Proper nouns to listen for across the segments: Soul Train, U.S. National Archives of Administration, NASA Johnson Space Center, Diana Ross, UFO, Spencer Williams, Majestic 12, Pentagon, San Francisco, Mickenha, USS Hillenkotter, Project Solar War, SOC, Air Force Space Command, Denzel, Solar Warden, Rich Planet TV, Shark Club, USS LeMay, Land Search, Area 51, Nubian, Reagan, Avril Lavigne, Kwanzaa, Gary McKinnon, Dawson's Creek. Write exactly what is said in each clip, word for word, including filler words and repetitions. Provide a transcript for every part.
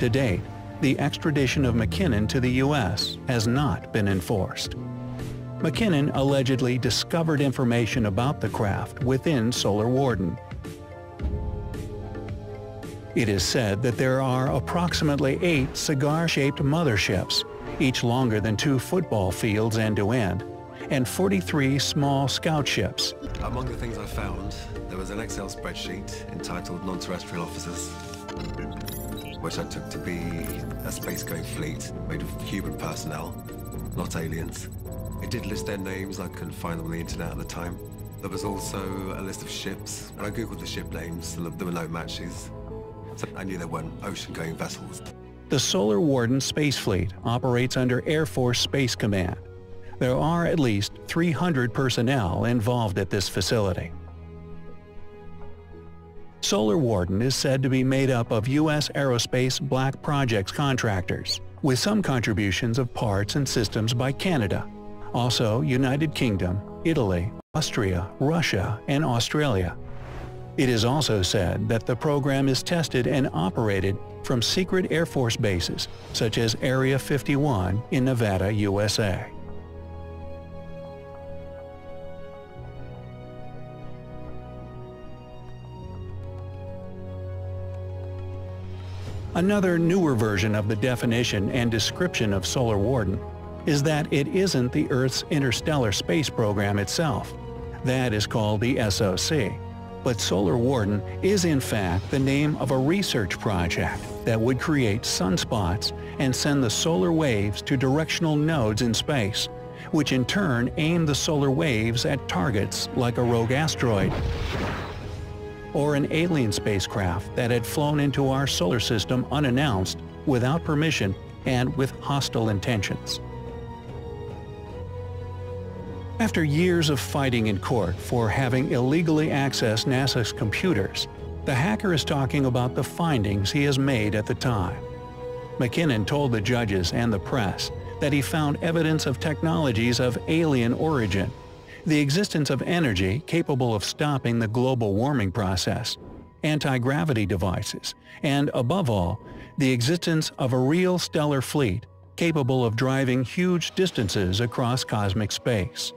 To date, the extradition of McKinnon to the U S has not been enforced. McKinnon allegedly discovered information about the craft within Solar Warden. It is said that there are approximately eight cigar-shaped motherships, each longer than two football fields end-to-end, and forty-three small scout ships. Among the things I found, there was an Excel spreadsheet entitled Non-Terrestrial Officers, which I took to be a space-going fleet made of human personnel, not aliens. It did list their names. I couldn't find them on the internet at the time. There was also a list of ships, and I googled the ship names, and there were no matches. So I knew there weren't ocean-going vessels. The Solar Warden Space Fleet operates under Air Force Space Command. There are at least three hundred personnel involved at this facility. Solar Warden is said to be made up of U S Aerospace Black Projects contractors, with some contributions of parts and systems by Canada, also United Kingdom, Italy, Austria, Russia, and Australia. It is also said that the program is tested and operated from secret Air Force bases, such as Area fifty-one in Nevada, U S A. Another newer version of the definition and description of Solar Warden is that it isn't the Earth's interstellar space program itself. That is called the S O C. But Solar Warden is in fact the name of a research project that would create sunspots and send the solar waves to directional nodes in space, which in turn aim the solar waves at targets like a rogue asteroid or an alien spacecraft that had flown into our solar system unannounced, without permission, and with hostile intentions. After years of fighting in court for having illegally accessed NASA's computers, the hacker is talking about the findings he has made at the time. McKinnon told the judges and the press that he found evidence of technologies of alien origin, the existence of energy capable of stopping the global warming process, anti-gravity devices, and above all, the existence of a real stellar fleet capable of driving huge distances across cosmic space.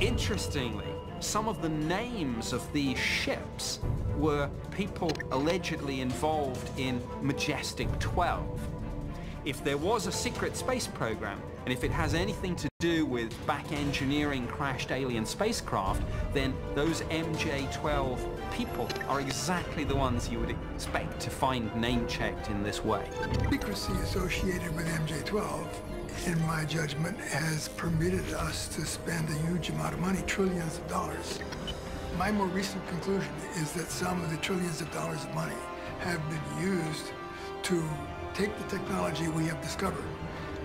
Interestingly, some of the names of these ships were people allegedly involved in Majestic twelve. If there was a secret space program, and if it has anything to do with back engineering crashed alien spacecraft, then those M J twelve people are exactly the ones you would expect to find name-checked in this way. Secrecy associated with M J twelve, in my judgment, has permitted us to spend a huge amount of money, trillions of dollars. My more recent conclusion is that some of the trillions of dollars of money have been used to take the technology we have discovered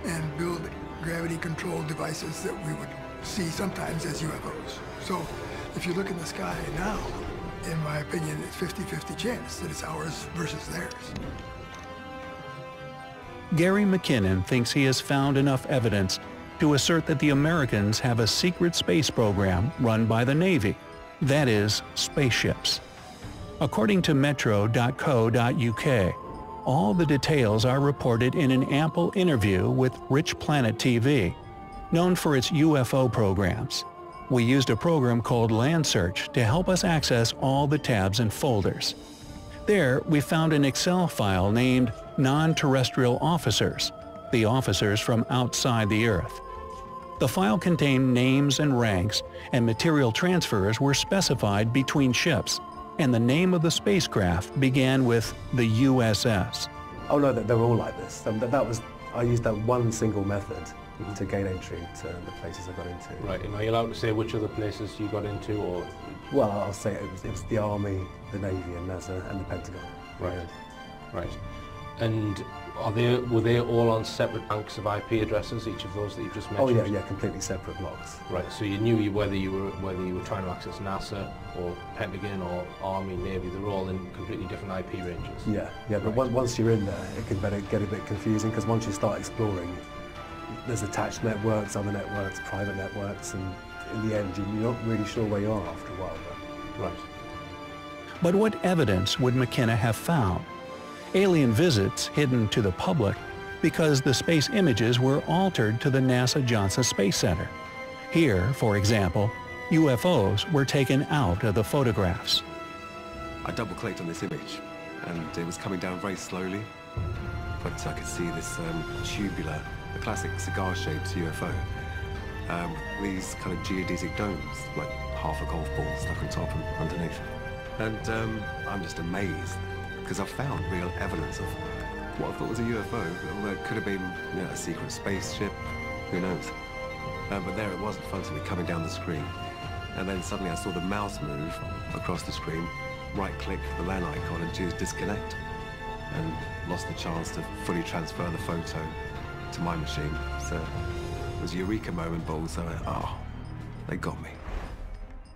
and build gravity-controlled devices that we would see sometimes as U F Os. So if you look in the sky now, in my opinion, it's fifty fifty chance that it's ours versus theirs. Gary McKinnon thinks he has found enough evidence to assert that the Americans have a secret space program run by the Navy, that is, spaceships. According to metro dot co dot U K, all the details are reported in an ample interview with Rich Planet T V, known for its U F O programs. We used a program called Land Search to help us access all the tabs and folders. There, we found an Excel file named Non-Terrestrial Officers, the officers from outside the Earth. The file contained names and ranks, and material transfers were specified between ships, and the name of the spacecraft began with the U S S. Oh no, they're all like this. That was, I used that one single method to gain entry to the places I got into. Right, and are you allowed to say which other places you got into, or? Well, I'll say it was, it was the Army, the Navy, and NASA, and the Pentagon. Right, yeah. Right. And are they, were they all on separate banks of I P addresses, each of those that you just mentioned? Oh yeah, yeah, completely separate blocks. Right, so you knew whether you were whether you were trying to access NASA or Pentagon or Army, Navy, they're all in completely different I P ranges. Yeah, yeah, but right. Once you're in there, it can get a bit confusing, because once you start exploring, there's attached networks, other networks, private networks, and in the end, you're not really sure where you are after a while. But. Right. But what evidence would McKenna have found? alien visits hidden to the public because the space images were altered to the NASA Johnson Space Center. Here, for example, U F Os were taken out of the photographs. I double-clicked on this image, and it was coming down very slowly, but I could see this um, tubular, a classic cigar-shaped U F O. Um, these kind of geodesic domes, like half a golf ball stuck on top and underneath. And um, I'm just amazed, because I've found real evidence of what I thought was a U F O, although it could have been, you know, a secret spaceship, who knows. Um, but there it was in front of me, coming down the screen. And then suddenly I saw the mouse move across the screen, right-click the LAN icon and choose disconnect, and lost the chance to fully transfer the photo to my machine. So it was a eureka moment, but also, oh, they got me.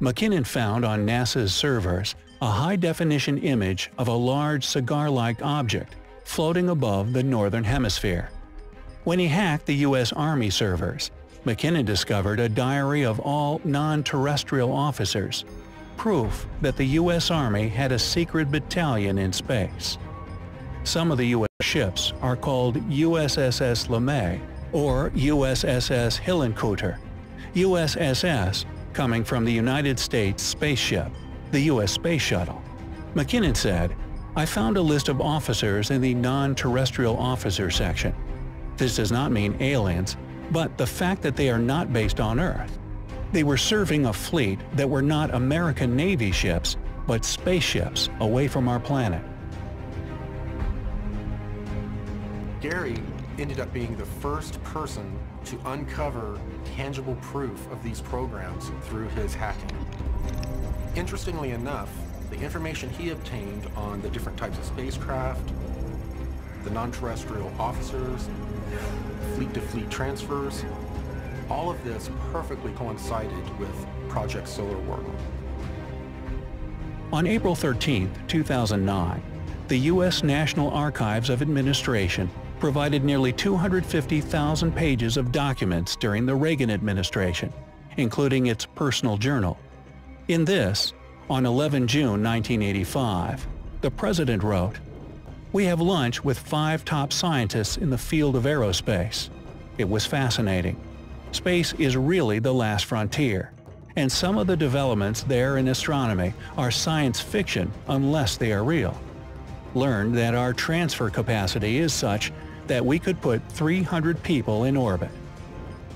McKinnon found on NASA's servers a high-definition image of a large cigar-like object floating above the northern hemisphere. When he hacked the U S Army servers, McKinnon discovered a diary of all non-terrestrial officers, proof that the U S Army had a secret battalion in space. Some of the U S ships are called U S S LeMay or U S S Hillenkotter, U S S coming from the United States spaceship, the U S Space Shuttle. McKinnon said, "I found a list of officers in the non-terrestrial officer section. This does not mean aliens, but the fact that they are not based on Earth. They were serving a fleet that were not American Navy ships, but spaceships away from our planet." Gary ended up being the first person to uncover tangible proof of these programs through his hacking. Interestingly enough, the information he obtained on the different types of spacecraft, the non-terrestrial officers, fleet-to-fleet transfers, all of this perfectly coincided with Project Solar War. On April thirteenth two thousand nine, the U S National Archives of Administration provided nearly two hundred fifty thousand pages of documents during the Reagan administration, including its personal journal. In this, on eleven June nineteen eighty-five, the president wrote, "We have lunch with five top scientists in the field of aerospace. It was fascinating. Space is really the last frontier, and some of the developments there in astronomy are science fiction unless they are real. Learned that our transfer capacity is such that we could put three hundred people in orbit.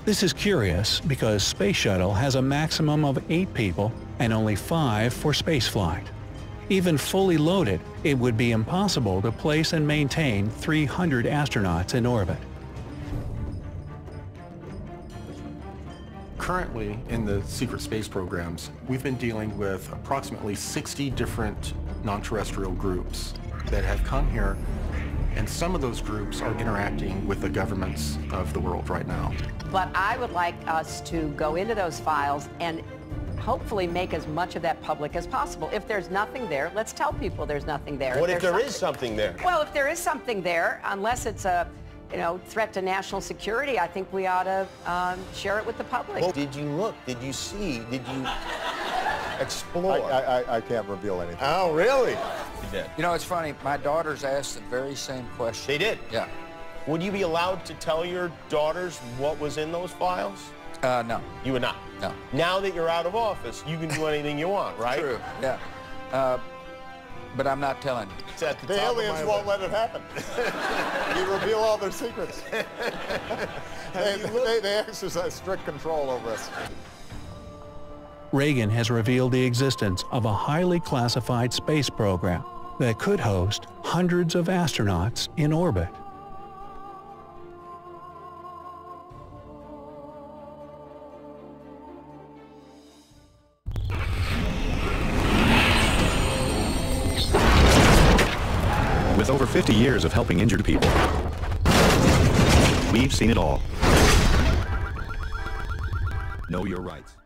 This is curious because Space Shuttle has a maximum of eight people and only five for spaceflight. Even fully loaded, it would be impossible to place and maintain three hundred astronauts in orbit." Currently, in the secret space programs, we've been dealing with approximately sixty different non-terrestrial groups that have come here, and some of those groups are interacting with the governments of the world right now. But I would like us to go into those files and hopefully make as much of that public as possible. If there's nothing there, let's tell people there's nothing there. What if, if there something, is something there? Well, if there is something there, unless it's a you know, threat to national security, I think we ought to um, share it with the public. Well, did you look? Did you see? Did you explore? I, I, I can't reveal anything. Oh, really? Did. You know, it's funny, my daughters asked the very same question. They did? Yeah. Would you be allowed to tell your daughters what was in those files? Uh, no. You would not? No. Now that you're out of office, you can do anything you want, right? True, yeah. Uh, but I'm not telling you. It's at the the aliens won't way. let it happen. You reveal all their secrets. they, they, they exercise strict control over us. Reagan has revealed the existence of a highly classified space program that could host hundreds of astronauts in orbit. With over fifty years of helping injured people, we've seen it all. Know your rights.